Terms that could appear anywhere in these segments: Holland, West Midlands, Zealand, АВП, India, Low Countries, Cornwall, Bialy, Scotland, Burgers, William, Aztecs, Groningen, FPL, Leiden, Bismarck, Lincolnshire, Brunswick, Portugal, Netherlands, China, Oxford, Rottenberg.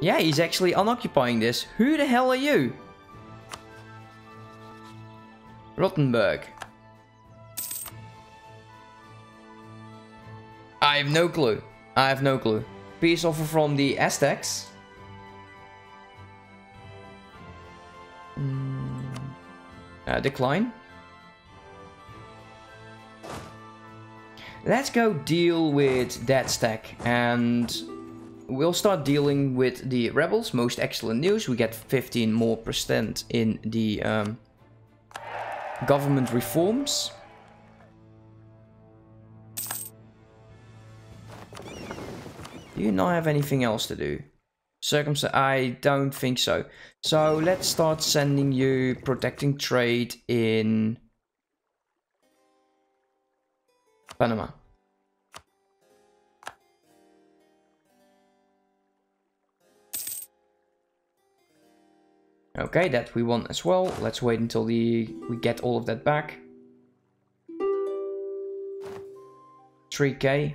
Yeah, he's actually unoccupying this. Who the hell are you? Rottenberg. I have no clue. I have no clue. Peace offer from the Aztecs. Decline. Let's go deal with that stack, and we'll start dealing with the rebels. Most excellent news. We get 15 more % in the government reforms. Do you not have anything else to do? I don't think so. So let's start sending you protecting trade in Panama. Okay, that we want as well. Let's wait until we get all of that back. 3K.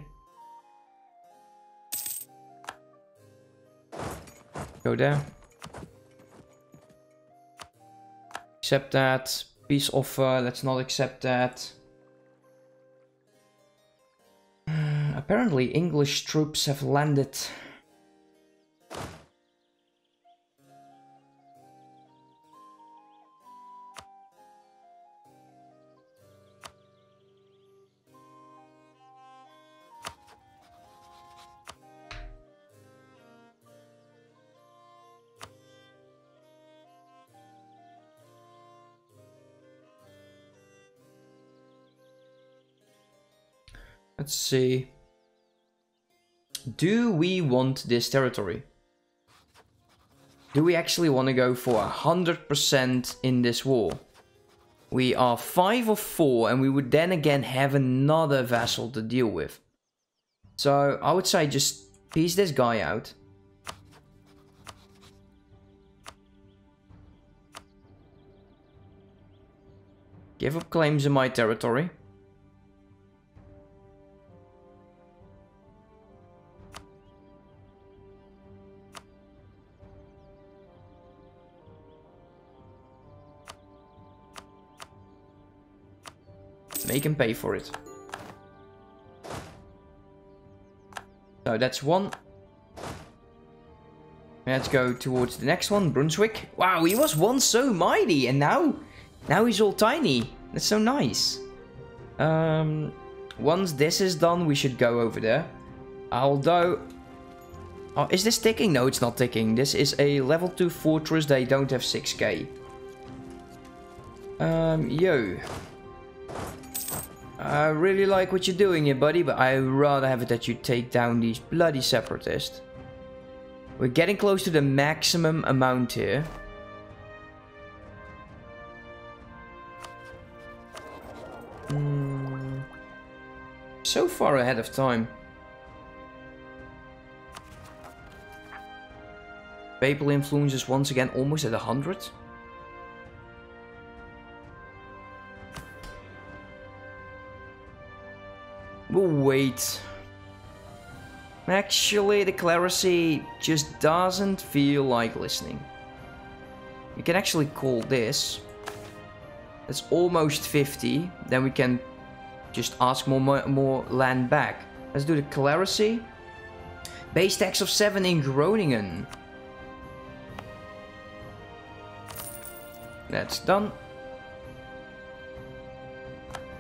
Go there. Accept that. Peace offer. Let's not accept that. Apparently English troops have landed. Let's see. Do we want this territory? Do we actually want to go for 100% in this war? We are 5 or 4, and we would then again have another vassal to deal with. So I would say just piece this guy out. Give up claims in my territory. They can pay for it. So that's one. Let's go towards the next one, Brunswick. Wow, he was once so mighty, and now he's all tiny. That's so nice. Once this is done, we should go over there. Although, oh, is this ticking? No, it's not ticking. This is a level 2 fortress. They don't have 6K. Yo. I really like what you're doing here, buddy, but I'd rather have it that you take down these bloody separatists. We're getting close to the maximum amount here. So far ahead of time. Papal influence is once again almost at 100. We'll wait. Actually, the clerisy just doesn't feel like listening. We can actually call this. It's almost 50. Then we can just ask more land back. Let's do the clerisy. Base tax of 7 in Groningen. That's done.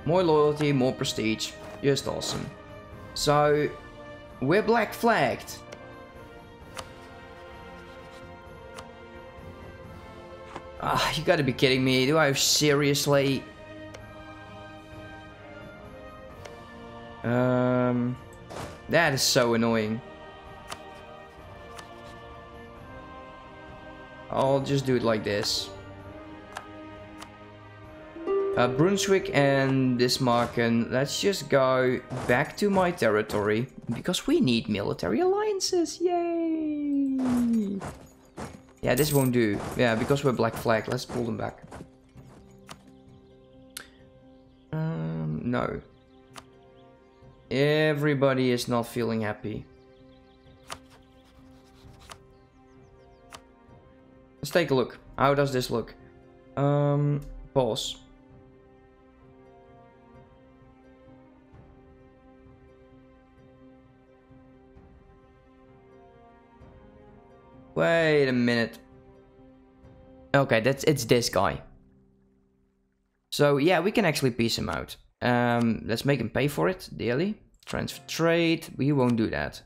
More loyalty, more prestige. Just awesome. So, we're black flagged. Ah, you gotta be kidding me. Do I seriously? That is so annoying. I'll just do it like this. Brunswick and Bismarck, and let's just go back to my territory because we need military alliances. Yay! Yeah, this won't do. Yeah, because we're black flag. Let's pull them back. No. Everybody is not feeling happy. Let's take a look. How does this look? Pause. Wait a minute. Okay, it's this guy. So yeah, we can actually piece him out. Let's make him pay for it dearly. Transfer trade. We won't do that.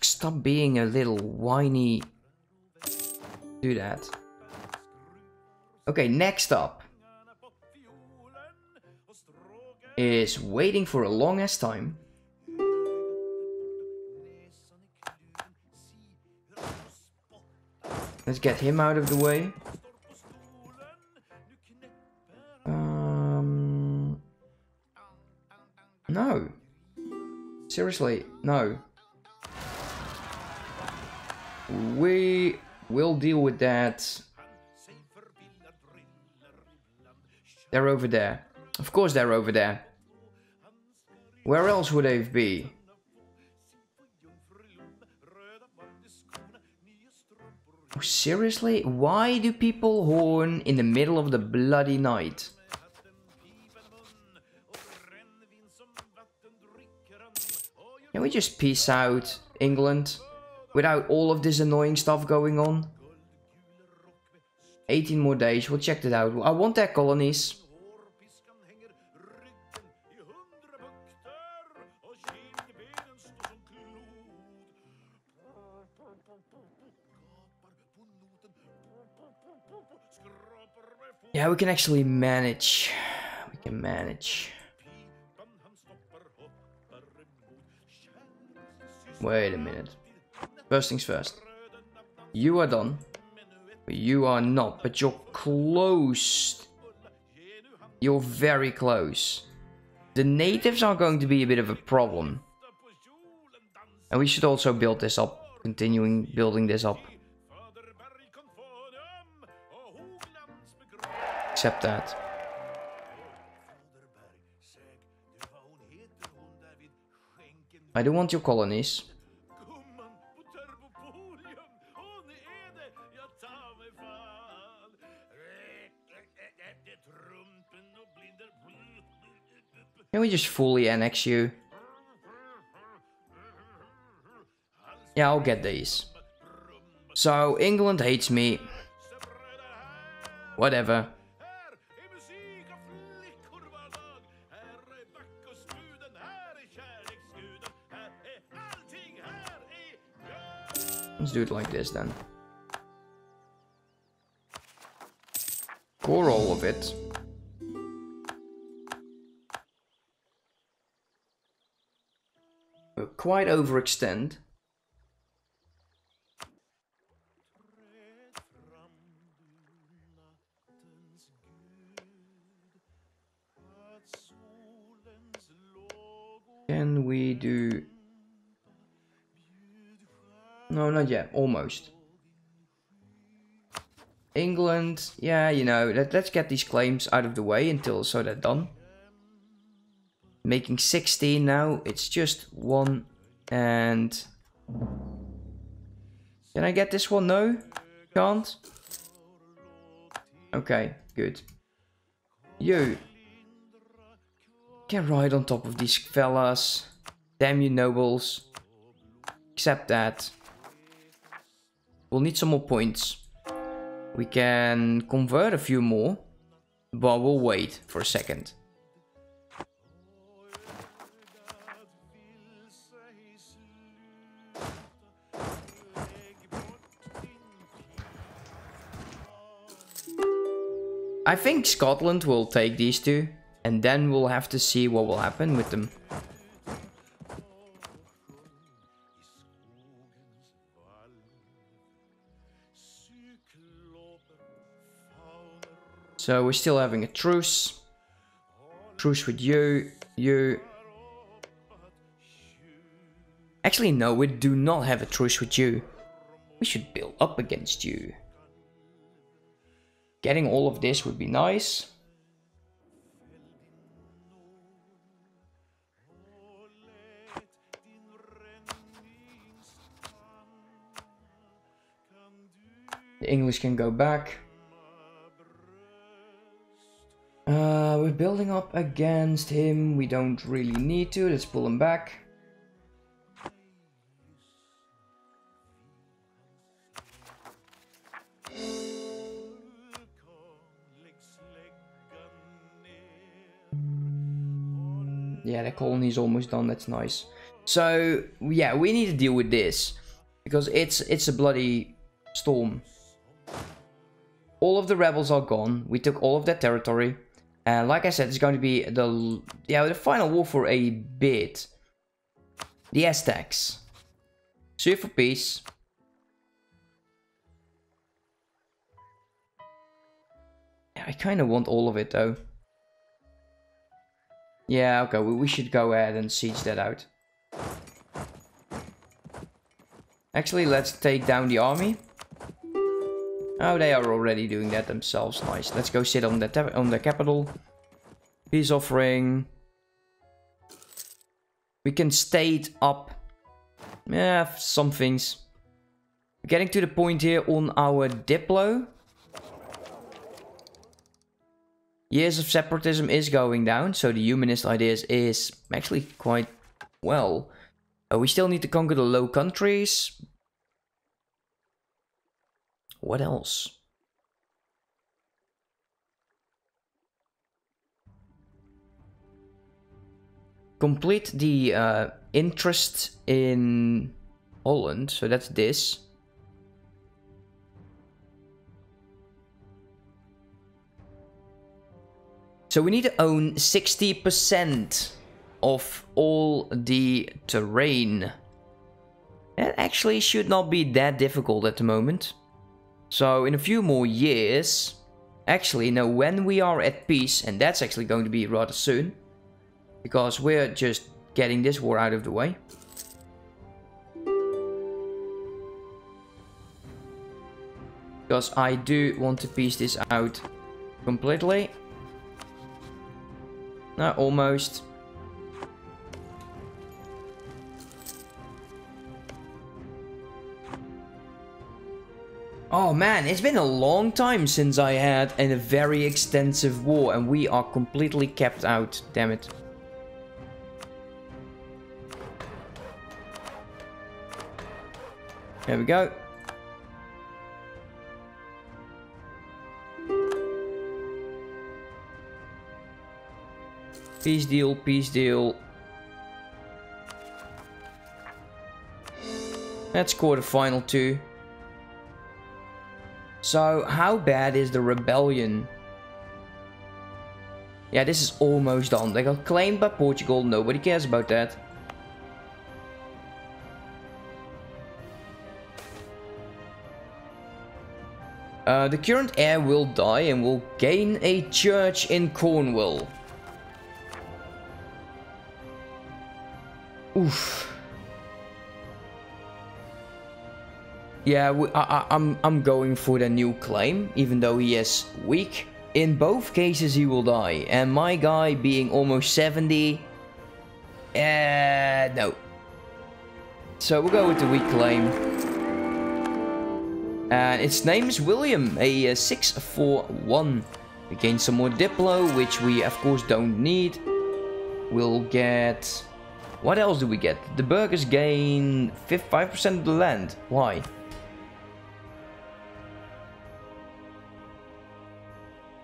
Stop being a little whiny. Do that. Okay, next up is waiting for a long ass time. Let's get him out of the way. No. Seriously, no. We will deal with that. They're over there. Of course they're over there. Where else would they be? Oh, seriously? Why do people horn in the middle of the bloody night? Can we just peace out England? Without all of this annoying stuff going on. 18 more days, we'll check that out. I want their colonies. Yeah, we can actually manage. We can manage. Wait a minute. First things first. You are done. But you are not. But you're close. You're very close. The natives are going to be a bit of a problem. And we should also build this up. Continuing building this up. Accept that. I do want your colonies. Can we just fully annex you? Yeah, I'll get these. So, England hates me. Whatever. Let's do it like this then. Core all of it. Quite overextend. Can we do? No, not yet. Almost. England. Yeah, you know. Let's get these claims out of the way until so they're done. Making 16 now, it's just one, and can I get this one? No, can't. Okay, good. You get right on top of these fellas. Damn you nobles. Accept that. We'll need some more points. We can convert a few more, but we'll wait for a second. I think Scotland will take these two, and then we'll have to see what will happen with them. So we're still having a truce. Truce with you, you. Actually no, we do not have a truce with you. We should build up against you. Getting all of this would be nice. The English can go back. We're building up against him. We don't really need to. Let's pull him back. Yeah, the colony is almost done. That's nice. So, yeah, we need to deal with this. Because it's a bloody storm. All of the rebels are gone. We took all of their territory. And like I said, it's going to be the final war for a bit. The Aztecs. Sue for peace. Yeah, I kind of want all of it, though. Yeah, okay, we should go ahead and siege that out. Actually, let's take down the army. Oh, they are already doing that themselves. Nice. Let's go sit on the capital. Peace offering. We can state up. Yeah, some things. We're getting to the point here on our diplo. Years of separatism is going down, so the humanist ideas is actually quite well. We still need to conquer the Low Countries. What else? Complete the interest in Holland. So that's this. So we need to own 60% of all the terrain. That actually should not be that difficult at the moment. So in a few more years, actually, no, when we are at peace, and that's actually going to be rather soon, because we're just getting this war out of the way. Because I do want to piece this out completely. No, almost. Oh man, it's been a long time since I had a very extensive war, and we are completely kept out, damn it. There we go. Peace deal, peace deal. That's quarterfinal two. So, how bad is the rebellion? Yeah, this is almost done. They got claimed by Portugal. Nobody cares about that. The current heir will die and will gain a church in Cornwall. Oof. Yeah, I'm going for the new claim, even though he is weak. In both cases, he will die. And my guy being almost 70... no. So we'll go with the weak claim. And its name is William, a 641. We gain some more diplo, which we of course don't need. We'll get... What else do we get? The Burgers gain 5% of the land. Why?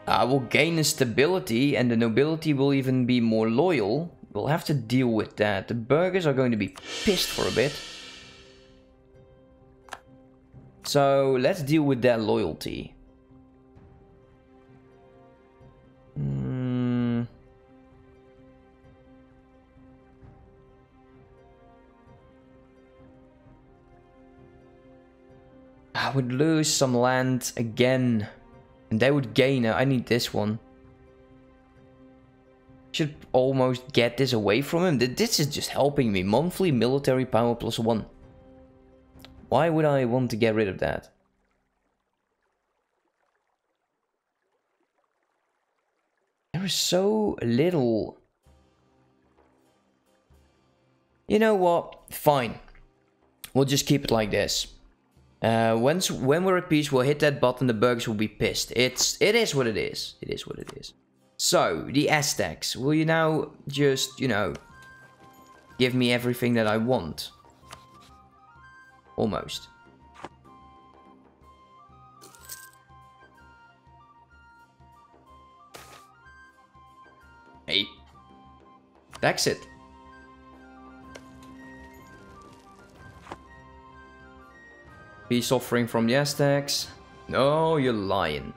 We'll gain a stability, and the nobility will even be more loyal. We'll have to deal with that. The Burgers are going to be pissed for a bit. So, let's deal with their loyalty. I would lose some land again. And they would gain it. I need this one. Should almost get this away from him. This is just helping me. Monthly military power +1. Why would I want to get rid of that? There is so little. You know what? Fine. We'll just keep it like this. When we're at peace, we'll hit that button. The Burgers will be pissed. It is what it is. It is what it is. So, the Aztecs. Will you now just, you know, give me everything that I want? Almost. Hey. That's it. Peace offering from the Aztecs. No, you're lying.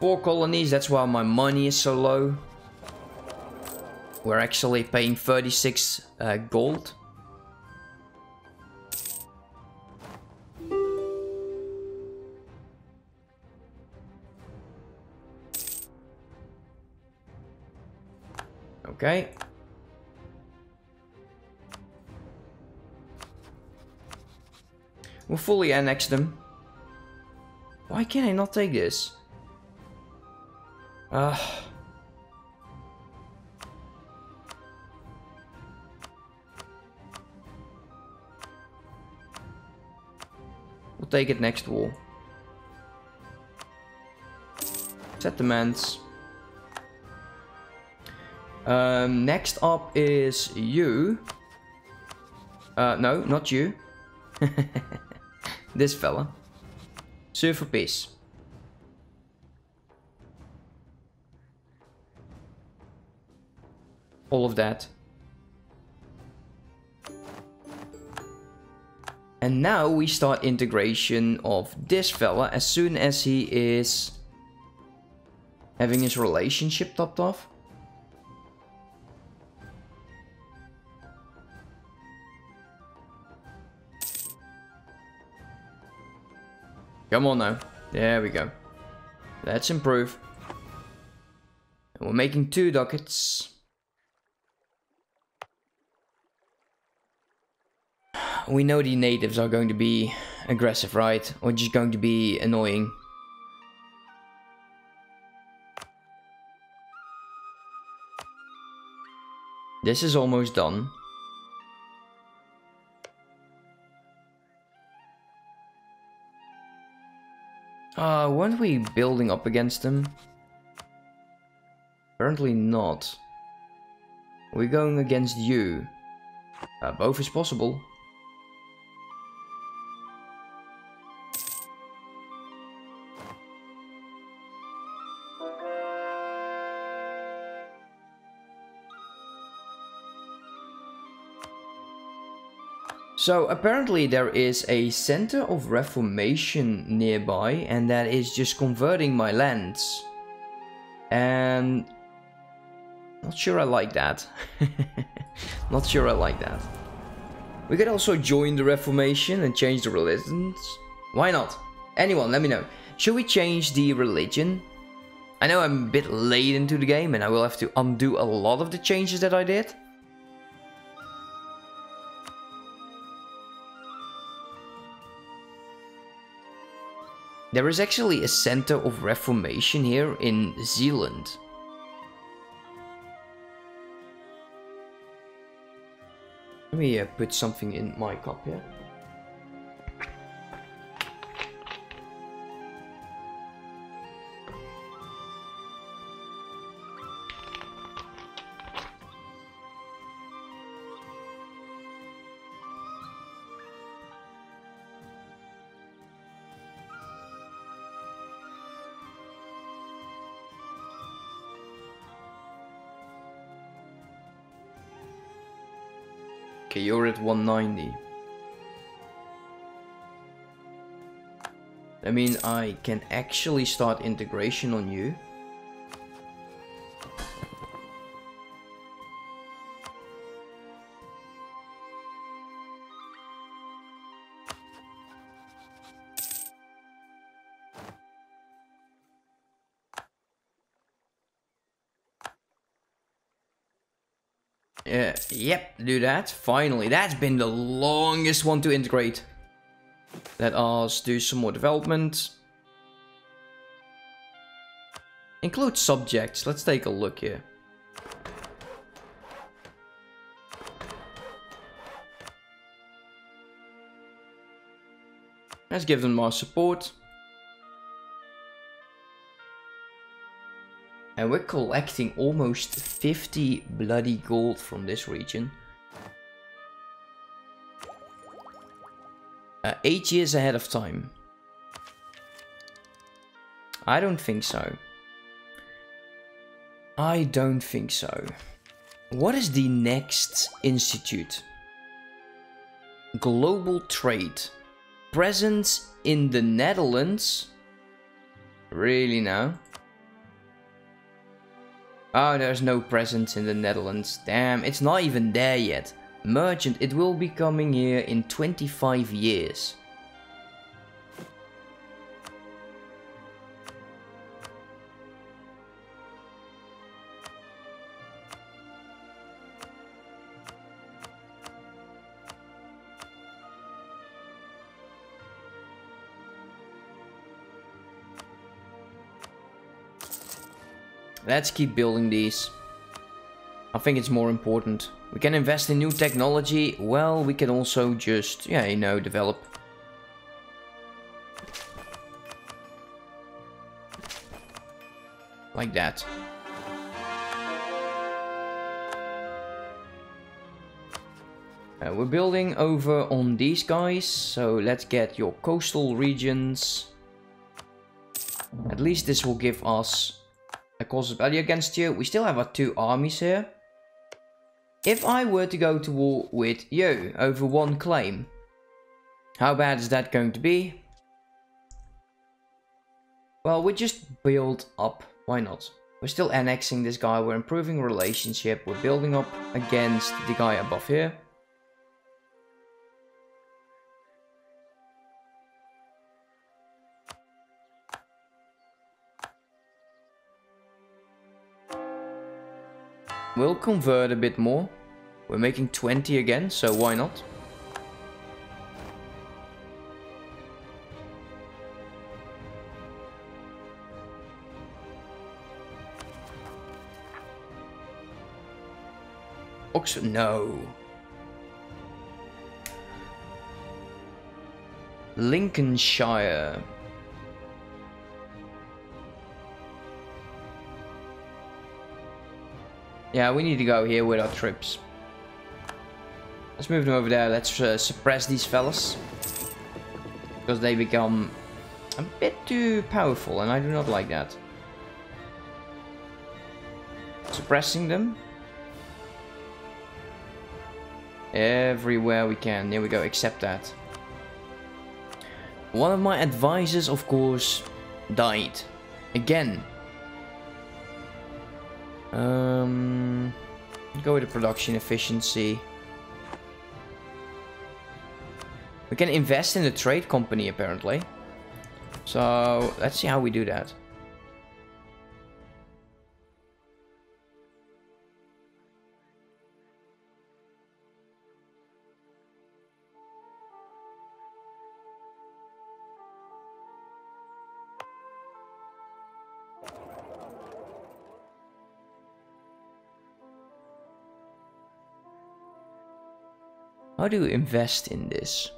4 colonies, that's why my money is so low. We're actually paying 36 gold. Okay. We'll fully annex them. Why can I not take this? We'll take it next wall. Settlements. Next up is you. No, not you. This fella. Serve for peace. All of that. And now we start integration of this fella as soon as he is having his relationship topped off. Come on now. There we go. Let's improve. And we're making 2 ducats. We know the natives are going to be aggressive, right? Or just going to be annoying. This is almost done. Weren't we building up against them? Apparently not. We're going against you. Both is possible. So apparently there is a center of reformation nearby, and that is just converting my lands. And not sure I like that. Not sure I like that. We could also join the reformation and change the religions. Why not? Anyone, let me know. Should we change the religion? I know I'm a bit late into the game and I will have to undo a lot of the changes that I did. There is actually a center of reformation here in Zealand. Let me put something in my cup here. Okay, you're at 190. I mean, I can actually start integration on you. Yep, do that. Finally, that's been the longest one to integrate. Let us do some more development. Include subjects. Let's take a look here. Let's give them more support. And we're collecting almost 50 bloody gold from this region. 8 years ahead of time. I don't think so. I don't think so. What is the next institute? Global trade. Presence in the Netherlands. Really now? Oh, there's no presence in the Netherlands. Damn, it's not even there yet. Merchant, it will be coming here in 25 years. Let's keep building these. I think it's more important. We can invest in new technology. Well, we can also just, yeah, you know, develop. Like that. We're building over on these guys. So let's get your coastal regions. At least this will give us a cost of value against you. We still have our two armies here. If I were to go to war with you over one claim, how bad is that going to be? Well, we just build up. Why not? We're still annexing this guy. We're improving relationship. We're building up against the guy above here. We'll convert a bit more. We're making 20 again, so why not? Oxford, no. Lincolnshire. Yeah, we need to go here with our troops. Let's move them over there. Let's suppress these fellas. Because they become a bit too powerful and I do not like that. Suppressing them. Everywhere we can. Here we go, accept that. One of my advisors, of course, died. Again. Go with the production efficiency. We can invest in a trade company apparently. So let's see how we do that. How do you invest in this?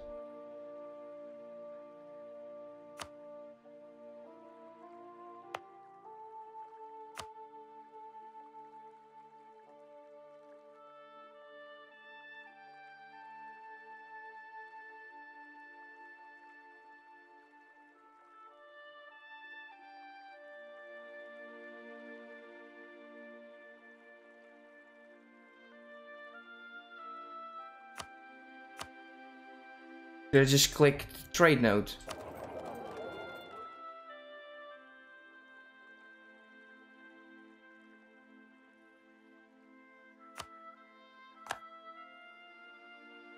They just click trade note.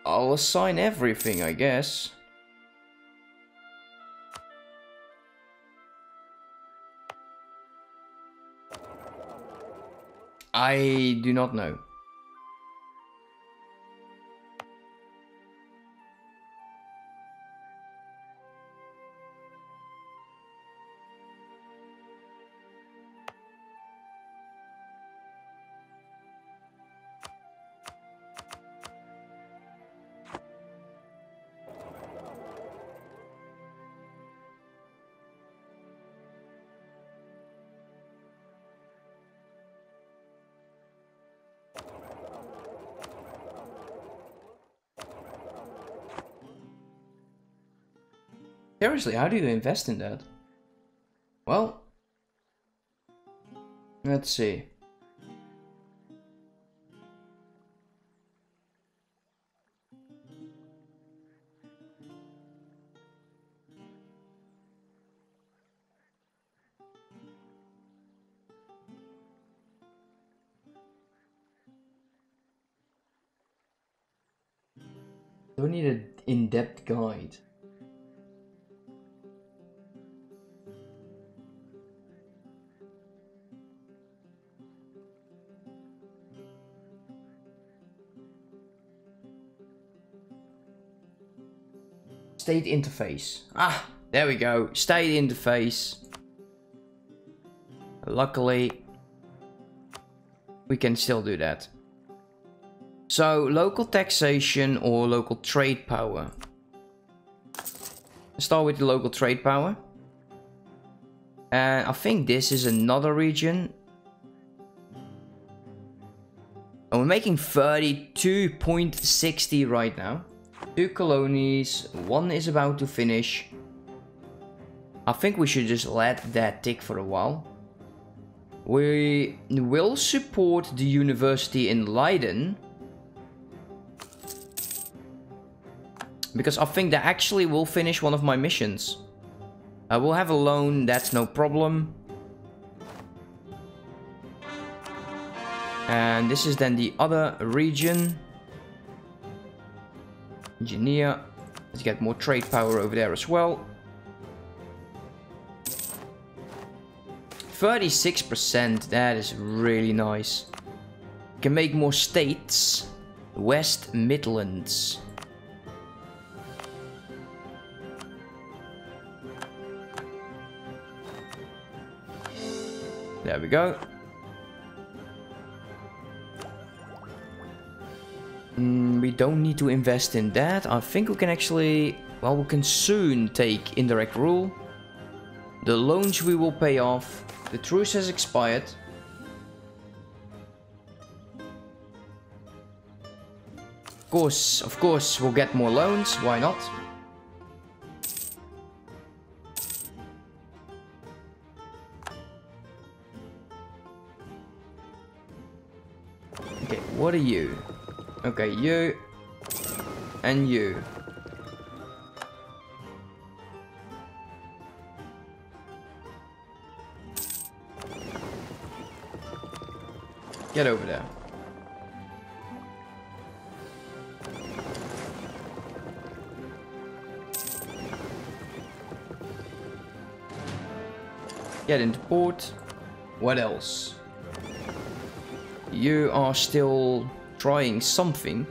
I'll assign everything, I guess. I do not know. Seriously, how do you invest in that? Well, let's see. Don't need an in-depth guide. State interface. Ah, there we go. State interface. Luckily, we can still do that. So, local taxation or local trade power. Let's start with the local trade power. And I think this is another region. And we're making 32.60 right now. Two colonies, one is about to finish. I think we should just let that tick for a while. We will support the university in Leiden, because I think that actually will finish one of my missions. I will have a loan, that's no problem. And this is then the other region. Engineer. Let's get more trade power over there as well. 36%. That is really nice. Can make more states. West Midlands. There we go. We don't need to invest in that. I think we can actually... Well, we can soon take indirect rule. The loans we will pay off. The truce has expired. Of course, we'll get more loans. Why not? Okay, what are you? Okay, you and you. Get over there. Get into port. What else? You are still... trying something.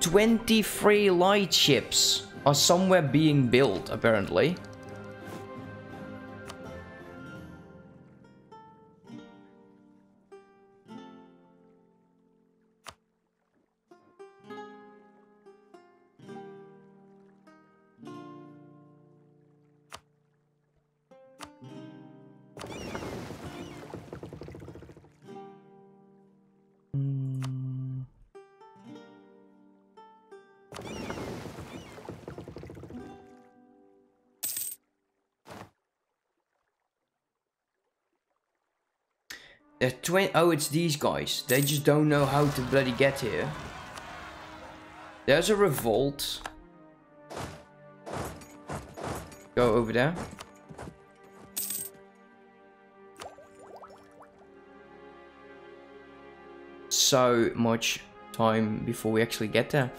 23 light ships are somewhere being built, apparently. Oh, it's these guys. They just don't know how to bloody get here. There's a revolt. Go over there. So much time before we actually get there.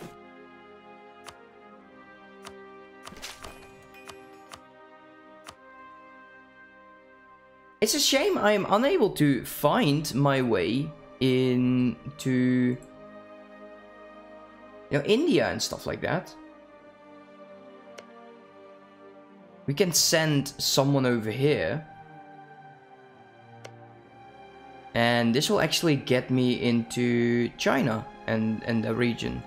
It's a shame I am unable to find my way into, you know, India and stuff like that. We can send someone over here. And this will actually get me into China and the region.